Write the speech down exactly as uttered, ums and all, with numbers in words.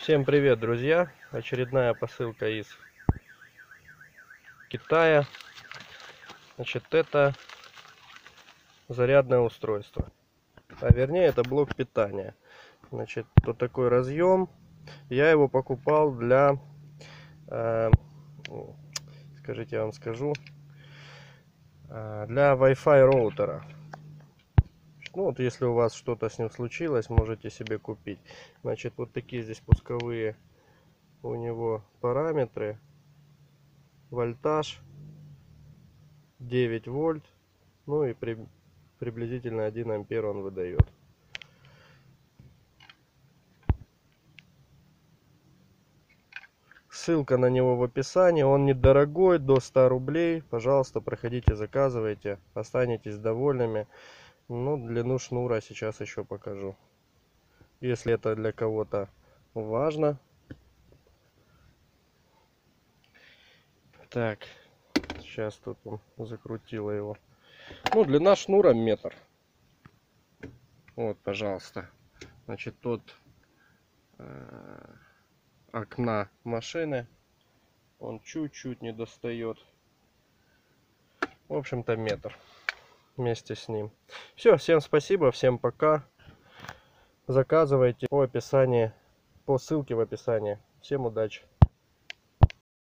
Всем привет, друзья! Очередная посылка из Китая. Значит, это зарядное устройство, а вернее это блок питания. Значит, вот такой разъем. Я его покупал для, э, скажите, я вам скажу, для Wi-Fi роутера. Ну вот, если у вас что-то с ним случилось, можете себе купить. Значит, вот такие здесь пусковые у него параметры. Вольтаж девять вольт. Ну и при, приблизительно один ампер он выдает. Ссылка на него в описании. Он недорогой, до ста рублей. Пожалуйста, проходите, заказывайте. Останетесь довольными. Ну, длину шнура сейчас еще покажу, если это для кого-то важно. Так, сейчас тут он закрутила его. Ну, длина шнура метр. Вот, пожалуйста. Значит, от э, окна машины он чуть-чуть не достает. В общем-то, метр. Вместе с ним все. Всем спасибо, всем пока. Заказывайте по описании, по ссылке в описании. Всем удачи.